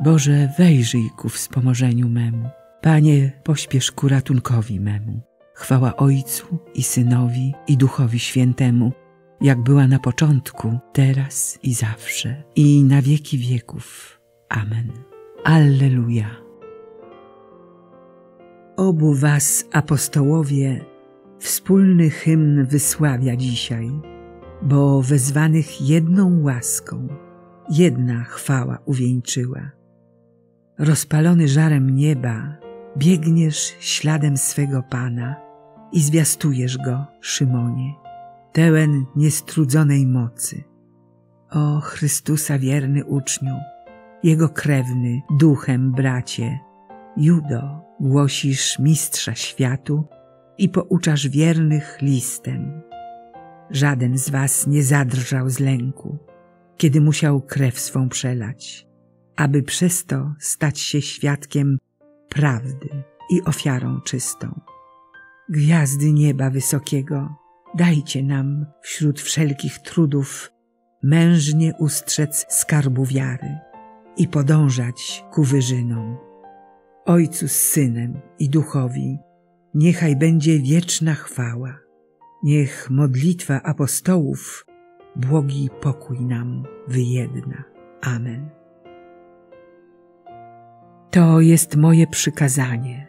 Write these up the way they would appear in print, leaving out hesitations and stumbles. Boże, wejrzyj ku wspomożeniu memu. Panie, pośpiesz ku ratunkowi memu. Chwała Ojcu i Synowi, i Duchowi Świętemu, jak była na początku, teraz i zawsze, i na wieki wieków. Amen. Alleluja. Obu was, apostołowie, wspólny hymn wysławia dzisiaj, bo wezwanych jedną łaską jedna chwała uwieńczyła. Rozpalony żarem nieba, biegniesz śladem swego Pana i zwiastujesz Go, Szymonie, pełen niestrudzonej mocy. O Chrystusa wierny uczniu, Jego krewny duchem bracie, Judo, głosisz Mistrza Światu i pouczasz wiernych listem. Żaden z was nie zadrżał z lęku, kiedy musiał krew swą przelać, aby przez to stać się świadkiem prawdy i ofiarą czystą. Gwiazdy nieba wysokiego, dajcie nam wśród wszelkich trudów mężnie ustrzec skarbu wiary i podążać ku wyżynom. Ojcu z Synem i Duchowi niechaj będzie wieczna chwała. Niech modlitwa apostołów błogi pokój nam wyjedna. Amen. To jest moje przykazanie,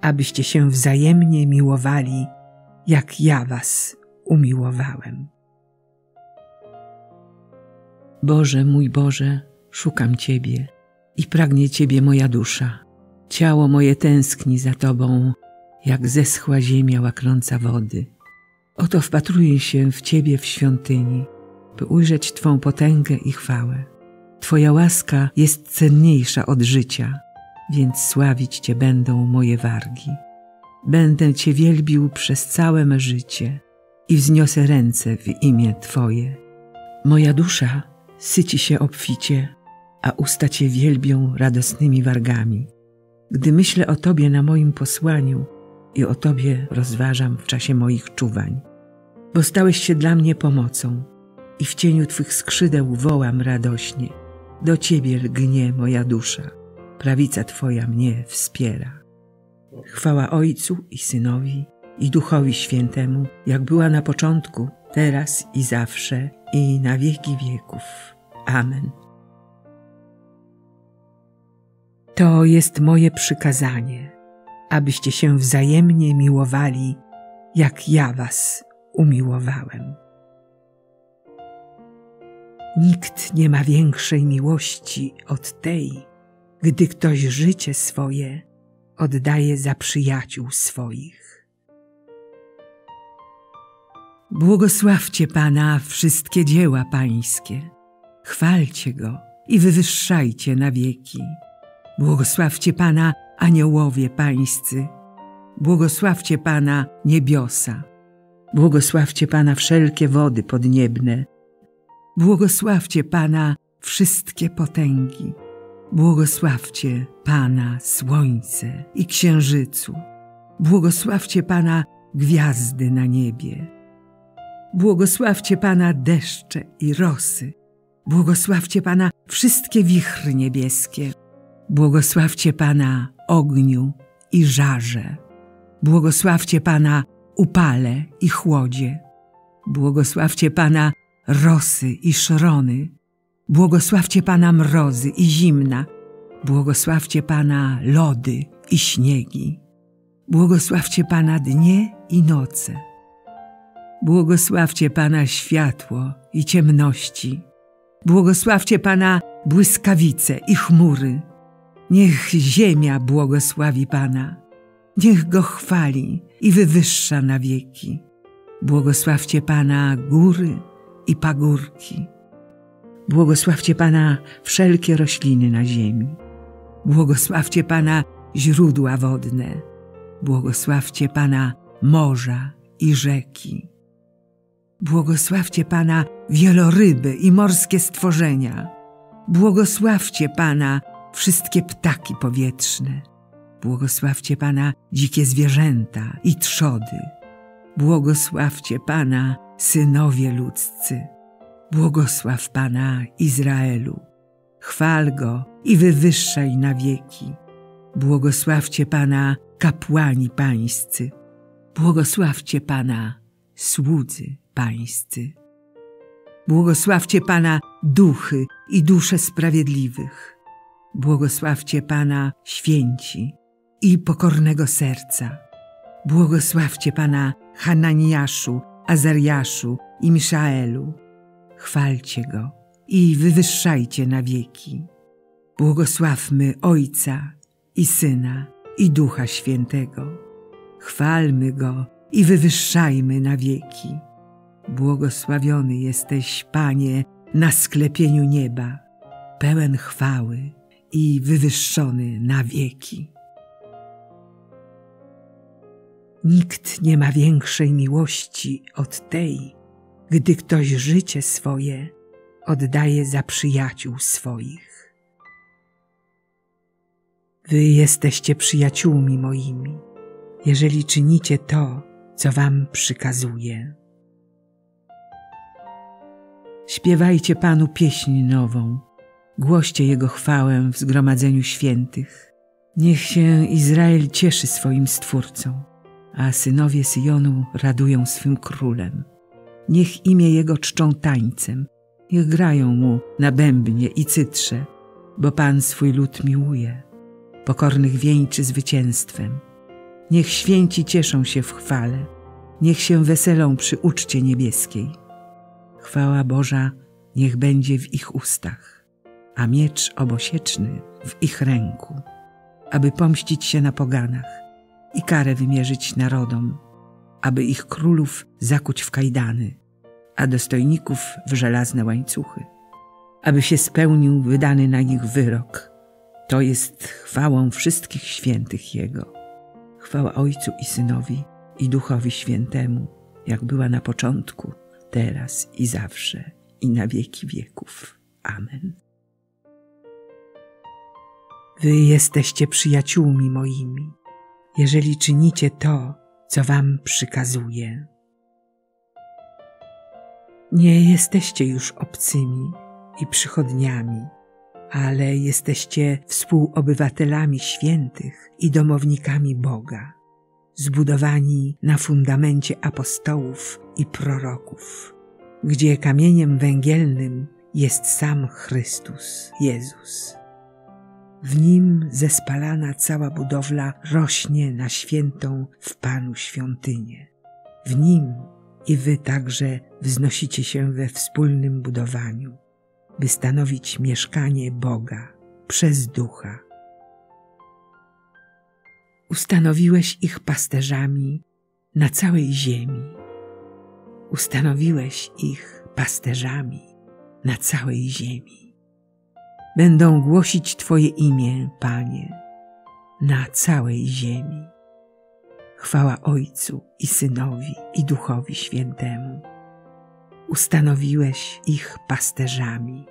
abyście się wzajemnie miłowali, jak ja was umiłowałem. Boże mój Boże, szukam Ciebie i pragnie Ciebie moja dusza. Ciało moje tęskni za Tobą, jak zeschła ziemia łaknąca wody. Oto wpatruję się w Ciebie w świątyni, by ujrzeć Twą potęgę i chwałę. Twoja łaska jest cenniejsza od życia, więc sławić Cię będą moje wargi. Będę Cię wielbił przez całe me życie i wzniosę ręce w imię Twoje. Moja dusza syci się obficie, a usta Cię wielbią radosnymi wargami. Gdy myślę o Tobie na moim posłaniu i o Tobie rozważam w czasie moich czuwań, bo stałeś się dla mnie pomocą i w cieniu Twych skrzydeł wołam radośnie. Do Ciebie lgnie moja dusza, prawica Twoja mnie wspiera. Chwała Ojcu i Synowi, i Duchowi Świętemu, jak była na początku, teraz i zawsze, i na wieki wieków. Amen. To jest moje przykazanie, abyście się wzajemnie miłowali, jak ja was umiłowałem. Nikt nie ma większej miłości od tej, gdy ktoś życie swoje oddaje za przyjaciół swoich. Błogosławcie Pana wszystkie dzieła Pańskie, chwalcie Go i wywyższajcie na wieki. Błogosławcie Pana aniołowie pańscy, błogosławcie Pana niebiosa, błogosławcie Pana wszelkie wody podniebne, błogosławcie Pana wszystkie potęgi, błogosławcie Pana słońce i księżycu, błogosławcie Pana gwiazdy na niebie, błogosławcie Pana deszcze i rosy, błogosławcie Pana wszystkie wichry niebieskie, błogosławcie Pana ogniu i żarze, błogosławcie Pana upale i chłodzie, błogosławcie Pana rosy i szrony, błogosławcie Pana mrozy i zimna, błogosławcie Pana lody i śniegi, błogosławcie Pana dnie i noce, błogosławcie Pana światło i ciemności, błogosławcie Pana błyskawice i chmury. Niech ziemia błogosławi Pana, niech Go chwali i wywyższa na wieki. Błogosławcie Pana góry i pagórki. Błogosławcie Pana wszelkie rośliny na ziemi. Błogosławcie Pana źródła wodne. Błogosławcie Pana morza i rzeki. Błogosławcie Pana wieloryby i morskie stworzenia. Błogosławcie Pana wszystkie ptaki powietrzne, błogosławcie Pana dzikie zwierzęta i trzody, błogosławcie Pana synowie ludzcy, błogosław Pana Izraelu, chwal Go i wywyższaj na wieki. Błogosławcie Pana, kapłani pańscy. Błogosławcie Pana, słudzy pańscy. Błogosławcie Pana, duchy i dusze sprawiedliwych. Błogosławcie Pana, święci i pokornego serca. Błogosławcie Pana, Hananiaszu, Azariaszu i Miszaelu. Chwalcie Go i wywyższajcie na wieki. Błogosławmy Ojca i Syna i Ducha Świętego. Chwalmy Go i wywyższajmy na wieki. Błogosławiony jesteś, Panie, na sklepieniu nieba, pełen chwały i wywyższony na wieki. Nikt nie ma większej miłości od tej, gdy ktoś życie swoje oddaje za przyjaciół swoich. Wy jesteście przyjaciółmi moimi, jeżeli czynicie to, co wam przykazuję. Śpiewajcie Panu pieśń nową, głoście Jego chwałę w zgromadzeniu świętych. Niech się Izrael cieszy swoim Stwórcą, a synowie Syjonu radują swym Królem. Niech imię Jego czczą tańcem, niech grają Mu na bębnie i cytrze, bo Pan swój lud miłuje, pokornych wieńczy zwycięstwem. Niech święci cieszą się w chwale, niech się weselą przy uczcie niebieskiej. Chwała Boża niech będzie w ich ustach, a miecz obosieczny w ich ręku, aby pomścić się na poganach i karę wymierzyć narodom, aby ich królów zakuć w kajdany, a dostojników w żelazne łańcuchy, aby się spełnił wydany na nich wyrok. To jest chwałą wszystkich świętych Jego. Chwała Ojcu i Synowi, i Duchowi Świętemu, jak była na początku, teraz i zawsze, i na wieki wieków. Amen. Wy jesteście przyjaciółmi moimi, jeżeli czynicie to, co wam przykazuję. Nie jesteście już obcymi i przychodniami, ale jesteście współobywatelami świętych i domownikami Boga, zbudowani na fundamencie apostołów i proroków, gdzie kamieniem węgielnym jest sam Chrystus, Jezus. W Nim zespalana cała budowla rośnie na świętą w Panu świątynię. W Nim i wy także wznosicie się we wspólnym budowaniu, by stanowić mieszkanie Boga przez Ducha. Ustanowiłeś ich pasterzami na całej ziemi. Ustanowiłeś ich pasterzami na całej ziemi. Będą głosić Twoje imię, Panie, na całej ziemi. Chwała Ojcu i Synowi i Duchowi Świętemu. Ustanowiłeś ich pasterzami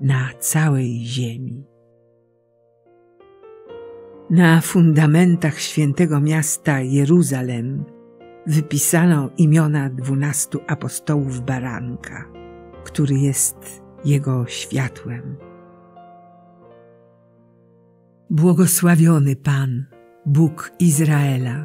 na całej ziemi. Na fundamentach świętego miasta Jeruzalem wypisano imiona 12 apostołów Baranka, który jest Jego światłem. Błogosławiony Pan, Bóg Izraela,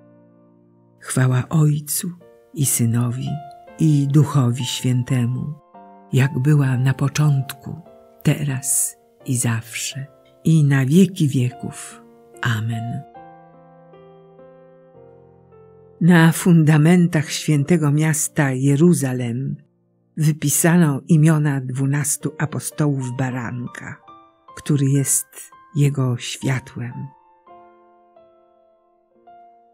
Chwała Ojcu i Synowi, i Duchowi Świętemu, jak była na początku, teraz i zawsze, i na wieki wieków. Amen. Na fundamentach świętego miasta Jeruzalem wypisano imiona 12 apostołów Baranka, który jest jego światłem.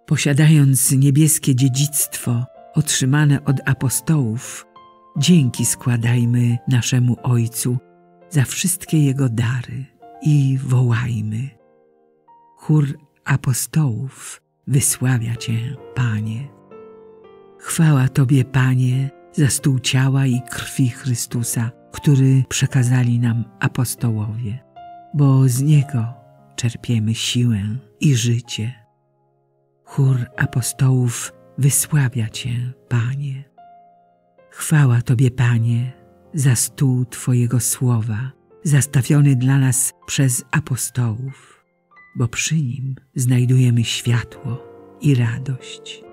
Posiadając niebieskie dziedzictwo otrzymane od apostołów, dzięki składajmy naszemu Ojcu za wszystkie Jego dary i wołajmy: chór apostołów wysławia Cię, Panie. Chwała Tobie, Panie, za stół ciała i krwi Chrystusa, który przekazali nam apostołowie, bo z Niego czerpiemy siłę i życie. Chór apostołów wysławia Cię, Panie. Chwała Tobie, Panie, za stół Twojego słowa, zastawiony dla nas przez apostołów, bo przy nim znajdujemy światło i radość.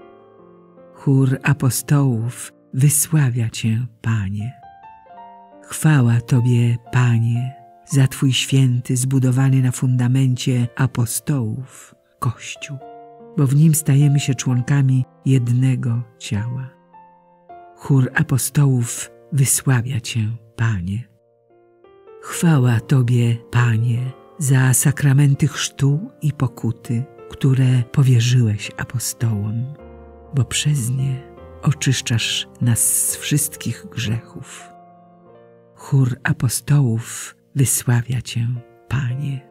Chór apostołów wysławia Cię, Panie. Chwała Tobie, Panie, za Twój święty, zbudowany na fundamencie apostołów, Kościół, bo w nim stajemy się członkami jednego ciała. Chór apostołów wysławia Cię, Panie. Chwała Tobie, Panie, za sakramenty chrztu i pokuty, które powierzyłeś apostołom, bo przez nie oczyszczasz nas z wszystkich grzechów. Chór apostołów wysławia Cię, Panie.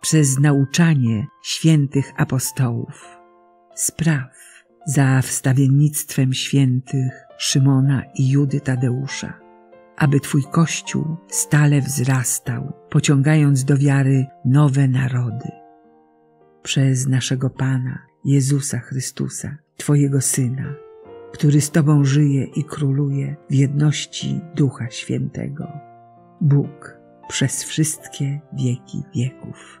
przez nauczanie świętych apostołów. Spraw za wstawiennictwem świętych Szymona i Judy Tadeusza, aby Twój Kościół stale wzrastał, pociągając do wiary nowe narody. Przez naszego Pana, Jezusa Chrystusa, Twojego Syna, który z Tobą żyje i króluje w jedności Ducha Świętego. Bóg przez wszystkie wieki wieków.